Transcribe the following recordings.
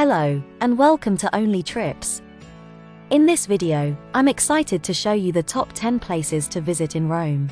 Hello, and welcome to Only Trips. In this video, I'm excited to show you the top 10 places to visit in Rome.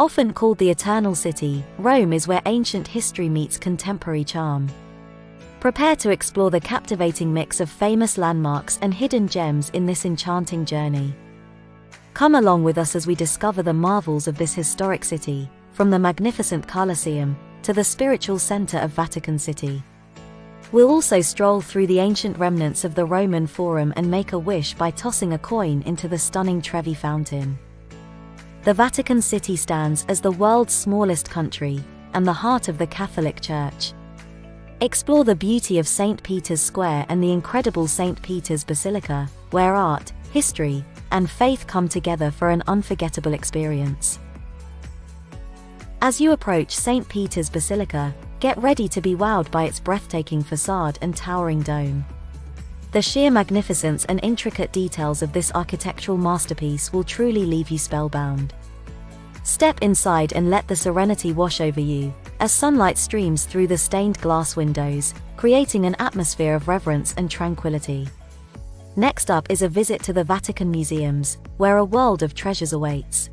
Often called the Eternal City, Rome is where ancient history meets contemporary charm. Prepare to explore the captivating mix of famous landmarks and hidden gems in this enchanting journey. Come along with us as we discover the marvels of this historic city, from the magnificent Colosseum to the spiritual center of Vatican City. We'll also stroll through the ancient remnants of the Roman Forum and make a wish by tossing a coin into the stunning Trevi Fountain. The Vatican City stands as the world's smallest country and the heart of the Catholic Church. Explore the beauty of St. Peter's Square and the incredible St. Peter's Basilica, where art, history, and faith come together for an unforgettable experience. As you approach St. Peter's Basilica, get ready to be wowed by its breathtaking facade and towering dome. The sheer magnificence and intricate details of this architectural masterpiece will truly leave you spellbound. Step inside and let the serenity wash over you, as sunlight streams through the stained glass windows, creating an atmosphere of reverence and tranquility. Next up is a visit to the Vatican Museums, where a world of treasures awaits.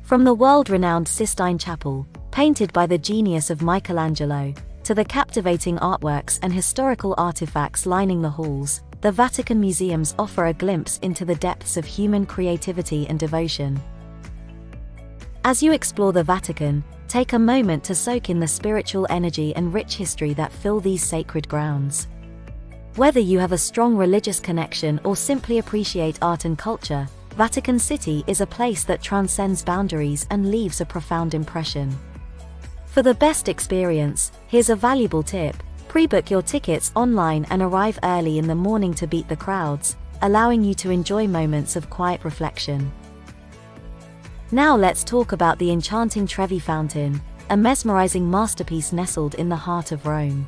From the world-renowned Sistine Chapel, painted by the genius of Michelangelo, to the captivating artworks and historical artifacts lining the halls, the Vatican Museums offer a glimpse into the depths of human creativity and devotion. As you explore the Vatican, take a moment to soak in the spiritual energy and rich history that fill these sacred grounds. Whether you have a strong religious connection or simply appreciate art and culture, Vatican City is a place that transcends boundaries and leaves a profound impression. For the best experience, here's a valuable tip: pre-book your tickets online and arrive early in the morning to beat the crowds, allowing you to enjoy moments of quiet reflection. Now let's talk about the enchanting Trevi Fountain, a mesmerizing masterpiece nestled in the heart of Rome.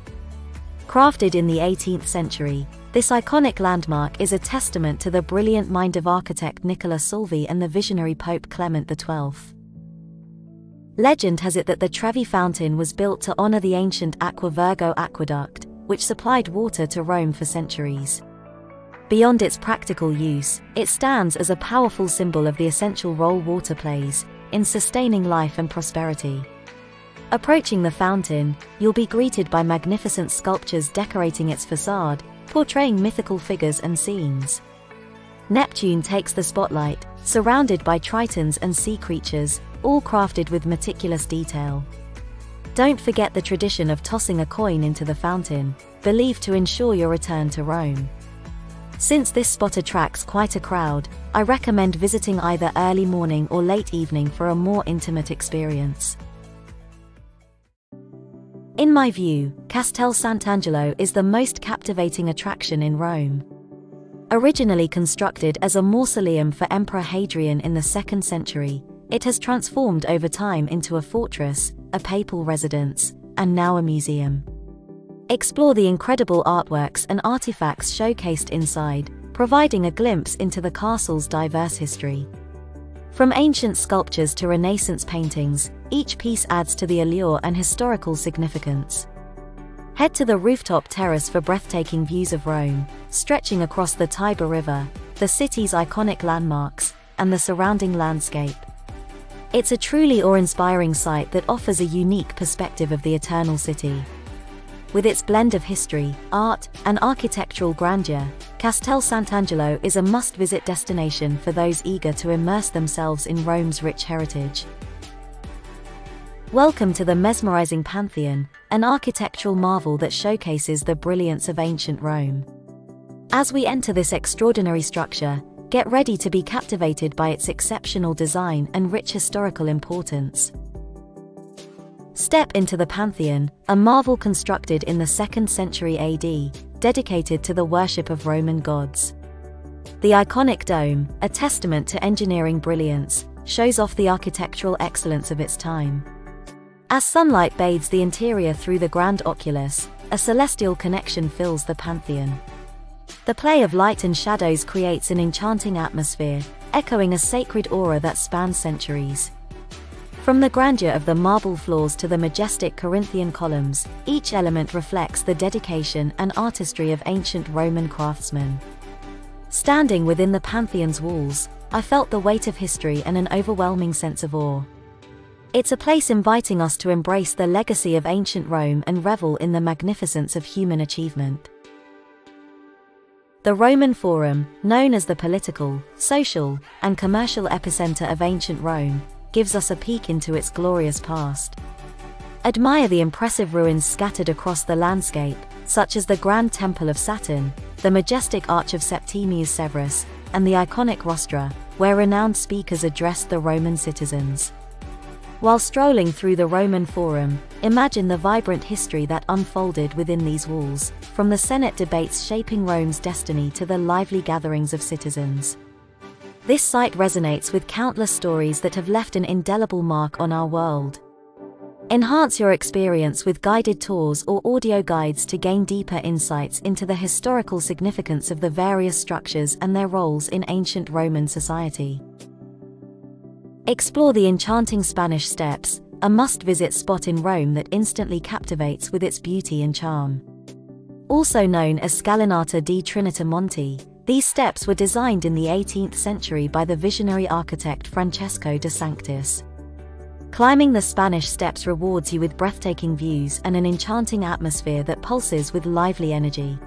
Crafted in the 18th century, this iconic landmark is a testament to the brilliant mind of architect Nicola Salvi and the visionary Pope Clement XII. Legend has it that the Trevi Fountain was built to honor the ancient Aqua Virgo aqueduct, which supplied water to Rome for centuries. Beyond its practical use, it stands as a powerful symbol of the essential role water plays in sustaining life and prosperity. Approaching the fountain, you'll be greeted by magnificent sculptures decorating its facade, portraying mythical figures and scenes. Neptune takes the spotlight, surrounded by tritons and sea creatures, all crafted with meticulous detail. Don't forget the tradition of tossing a coin into the fountain, believed to ensure your return to Rome. Since this spot attracts quite a crowd, I recommend visiting either early morning or late evening for a more intimate experience. In my view, Castel Sant'Angelo is the most captivating attraction in Rome. Originally constructed as a mausoleum for Emperor Hadrian in the 2nd century, it has transformed over time into a fortress, a papal residence, and now a museum. Explore the incredible artworks and artifacts showcased inside, providing a glimpse into the castle's diverse history. From ancient sculptures to Renaissance paintings, each piece adds to the allure and historical significance. Head to the rooftop terrace for breathtaking views of Rome, stretching across the Tiber River, the city's iconic landmarks, and the surrounding landscape. It's a truly awe-inspiring sight that offers a unique perspective of the Eternal City. With its blend of history, art, and architectural grandeur, Castel Sant'Angelo is a must-visit destination for those eager to immerse themselves in Rome's rich heritage. Welcome to the mesmerizing Pantheon, an architectural marvel that showcases the brilliance of ancient Rome. As we enter this extraordinary structure, get ready to be captivated by its exceptional design and rich historical importance. Step into the Pantheon, a marvel constructed in the 2nd century AD, dedicated to the worship of Roman gods. The iconic dome, a testament to engineering brilliance, shows off the architectural excellence of its time. As sunlight bathes the interior through the grand oculus, a celestial connection fills the Pantheon. The play of light and shadows creates an enchanting atmosphere, echoing a sacred aura that spans centuries. From the grandeur of the marble floors to the majestic Corinthian columns, each element reflects the dedication and artistry of ancient Roman craftsmen. Standing within the Pantheon's walls, I felt the weight of history and an overwhelming sense of awe. It's a place inviting us to embrace the legacy of ancient Rome and revel in the magnificence of human achievement. The Roman Forum, known as the political, social, and commercial epicenter of ancient Rome, gives us a peek into its glorious past. Admire the impressive ruins scattered across the landscape, such as the Grand Temple of Saturn, the majestic Arch of Septimius Severus, and the iconic Rostra, where renowned speakers addressed the Roman citizens. While strolling through the Roman Forum, imagine the vibrant history that unfolded within these walls, from the Senate debates shaping Rome's destiny to the lively gatherings of citizens. This site resonates with countless stories that have left an indelible mark on our world. Enhance your experience with guided tours or audio guides to gain deeper insights into the historical significance of the various structures and their roles in ancient Roman society. Explore the enchanting Spanish Steps, a must-visit spot in Rome that instantly captivates with its beauty and charm. Also known as Scalinata di Trinita dei Monti, these steps were designed in the 18th century by the visionary architect Francesco de Sanctis. Climbing the Spanish Steps rewards you with breathtaking views and an enchanting atmosphere that pulses with lively energy.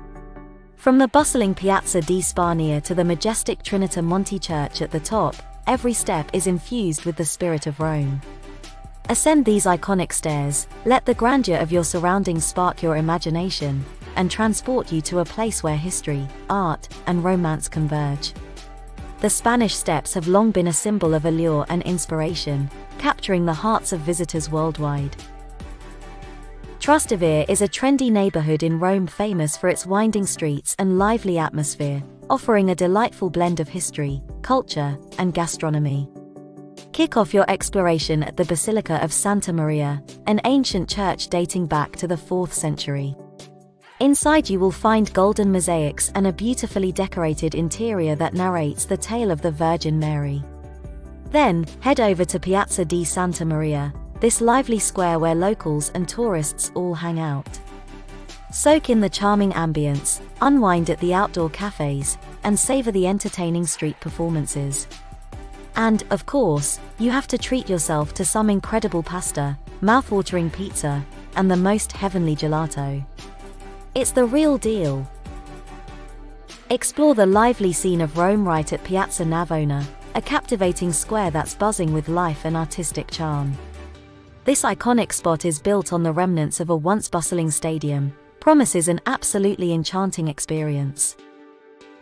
From the bustling Piazza di Spagna to the majestic Trinita Monti Church at the top, every step is infused with the spirit of Rome. Ascend these iconic stairs, let the grandeur of your surroundings spark your imagination, and transport you to a place where history, art, and romance converge. The Spanish Steps have long been a symbol of allure and inspiration, capturing the hearts of visitors worldwide. Trastevere is a trendy neighborhood in Rome famous for its winding streets and lively atmosphere, offering a delightful blend of history, culture, and gastronomy. Kick off your exploration at the Basilica of Santa Maria, an ancient church dating back to the 4th century. Inside you will find golden mosaics and a beautifully decorated interior that narrates the tale of the Virgin Mary. Then, head over to Piazza di Santa Maria, this lively square where locals and tourists all hang out. Soak in the charming ambience, unwind at the outdoor cafes, and savor the entertaining street performances. And, of course, you have to treat yourself to some incredible pasta, mouthwatering pizza, and the most heavenly gelato. It's the real deal. Explore the lively scene of Rome right at Piazza Navona, a captivating square that's buzzing with life and artistic charm. This iconic spot is built on the remnants of a once bustling stadium, promises an absolutely enchanting experience.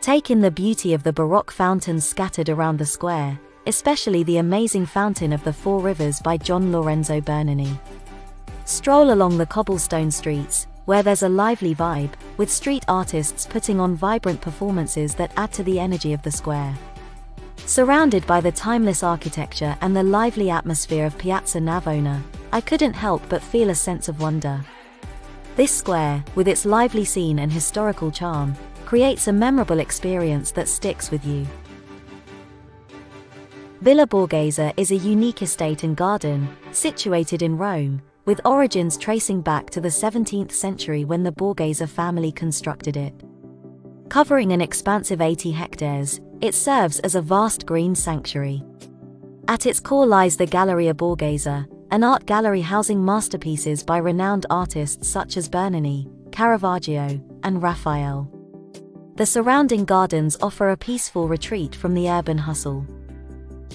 Take in the beauty of the Baroque fountains scattered around the square, especially the amazing Fountain of the Four Rivers by John Lorenzo Bernini. Stroll along the cobblestone streets, where there's a lively vibe, with street artists putting on vibrant performances that add to the energy of the square. Surrounded by the timeless architecture and the lively atmosphere of Piazza Navona, I couldn't help but feel a sense of wonder. This square, with its lively scene and historical charm, creates a memorable experience that sticks with you. Villa Borghese is a unique estate and garden, situated in Rome, with origins tracing back to the 17th century when the Borghese family constructed it. Covering an expansive 80 hectares, it serves as a vast green sanctuary. At its core lies the Galleria Borghese, an art gallery housing masterpieces by renowned artists such as Bernini, Caravaggio, and Raphael. The surrounding gardens offer a peaceful retreat from the urban hustle.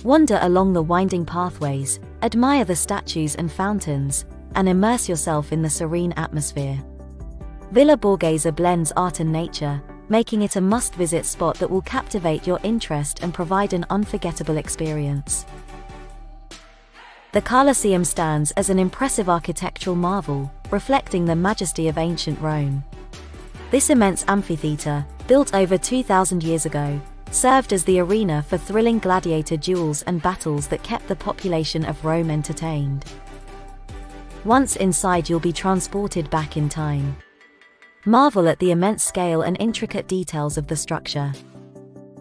Wander along the winding pathways, admire the statues and fountains, and immerse yourself in the serene atmosphere. Villa Borghese blends art and nature, making it a must-visit spot that will captivate your interest and provide an unforgettable experience. The Colosseum stands as an impressive architectural marvel, reflecting the majesty of ancient Rome. This immense amphitheater, built over 2,000 years ago, served as the arena for thrilling gladiator duels and battles that kept the population of Rome entertained. Once inside, you'll be transported back in time. Marvel at the immense scale and intricate details of the structure.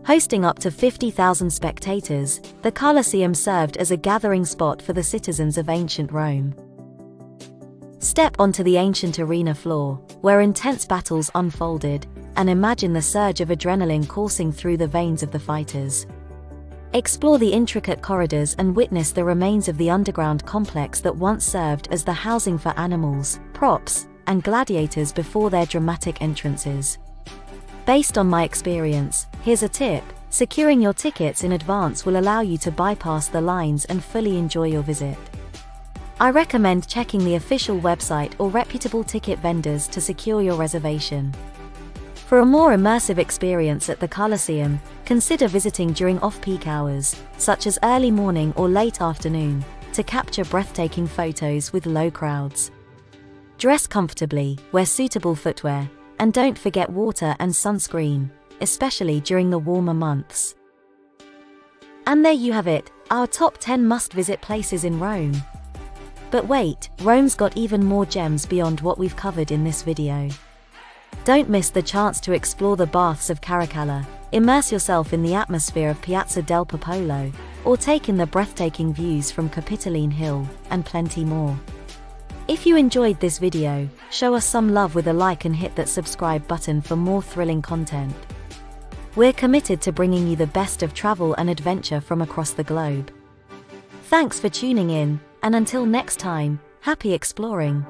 Hosting up to 50,000 spectators, the Colosseum served as a gathering spot for the citizens of ancient Rome. Step onto the ancient arena floor, where intense battles unfolded, and imagine the surge of adrenaline coursing through the veins of the fighters. Explore the intricate corridors and witness the remains of the underground complex that once served as the housing for animals, props, and gladiators before their dramatic entrances. Based on my experience, here's a tip: securing your tickets in advance will allow you to bypass the lines and fully enjoy your visit. I recommend checking the official website or reputable ticket vendors to secure your reservation. For a more immersive experience at the Colosseum, consider visiting during off-peak hours, such as early morning or late afternoon, to capture breathtaking photos with low crowds. Dress comfortably, wear suitable footwear, and don't forget water and sunscreen, especially during the warmer months. And there you have it, our top 10 must-visit places in Rome. But wait, Rome's got even more gems beyond what we've covered in this video. Don't miss the chance to explore the baths of Caracalla, immerse yourself in the atmosphere of Piazza del Popolo, or take in the breathtaking views from Capitoline Hill, and plenty more. If you enjoyed this video, show us some love with a like and hit that subscribe button for more thrilling content. We're committed to bringing you the best of travel and adventure from across the globe. Thanks for tuning in, and until next time, happy exploring!